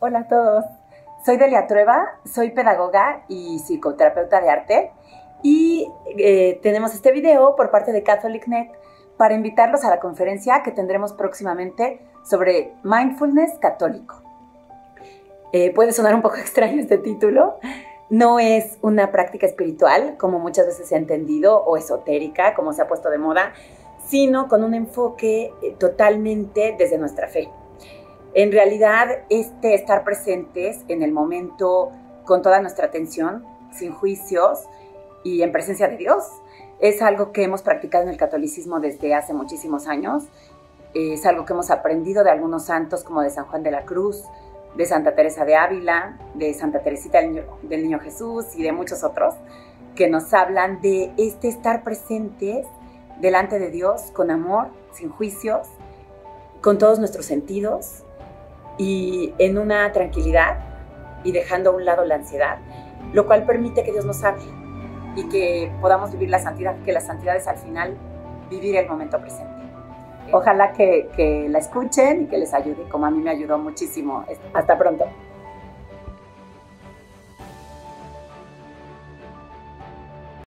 Hola a todos, soy Delia Trueba, soy pedagoga y psicoterapeuta de arte y tenemos este video por parte de CatholicNet para invitarlos a la conferencia que tendremos próximamente sobre Mindfulness Católico. Puede sonar un poco extraño este título, no es una práctica espiritual como muchas veces se ha entendido o esotérica como se ha puesto de moda, sino con un enfoque totalmente desde nuestra fe. En realidad, estar presentes en el momento con toda nuestra atención, sin juicios y en presencia de Dios, es algo que hemos practicado en el catolicismo desde hace muchísimos años. Es algo que hemos aprendido de algunos santos como de San Juan de la Cruz, de Santa Teresa de Ávila, de Santa Teresita del Niño Jesús y de muchos otros que nos hablan de estar presentes delante de Dios con amor, sin juicios, con todos nuestros sentidos y en una tranquilidad y dejando a un lado la ansiedad, lo cual permite que Dios nos hable y que podamos vivir la santidad, que la santidad es al final vivir el momento presente. Ojalá que la escuchen y que les ayude, como a mí me ayudó muchísimo. Hasta pronto.